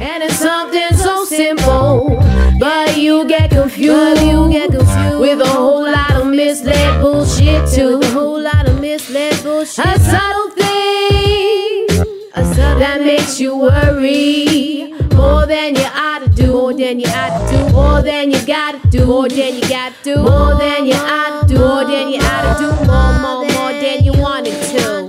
And it's something so simple, but you get confused, with a whole lot of misled bullshit too. A subtle thing that makes you worry more than you ought to do, more than you gotta do, more than you ought to do, more than you wanted to.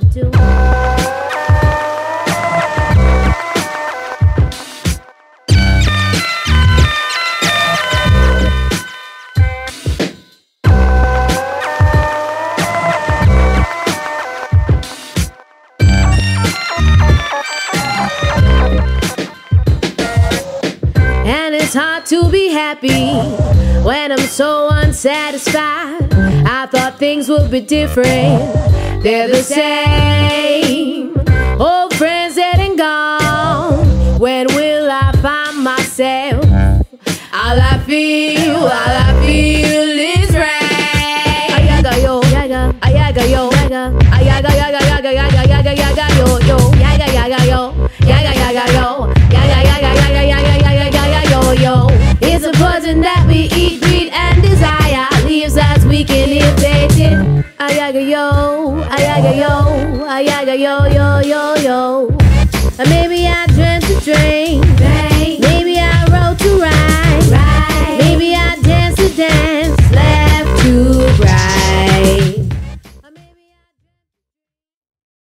And it's hard to be happy when I'm so unsatisfied. I thought things would be different, they're the same. Old friends dead and gone, when will I find myself? All I feel is rain. Ayaga yo, yaga, ayaga yo, yaga, ayaga yaga yaga yaga yaga yaga yo yo, yaga yaga yo, yaga yaga yo, yaga yaga yaga yaga yaga yaga yo yo. It's a poison that we eat, greed and desire leaves us weak and irritated. Ayaga yo, ayaga yo, ayaga yo yo yo yo. Maybe I.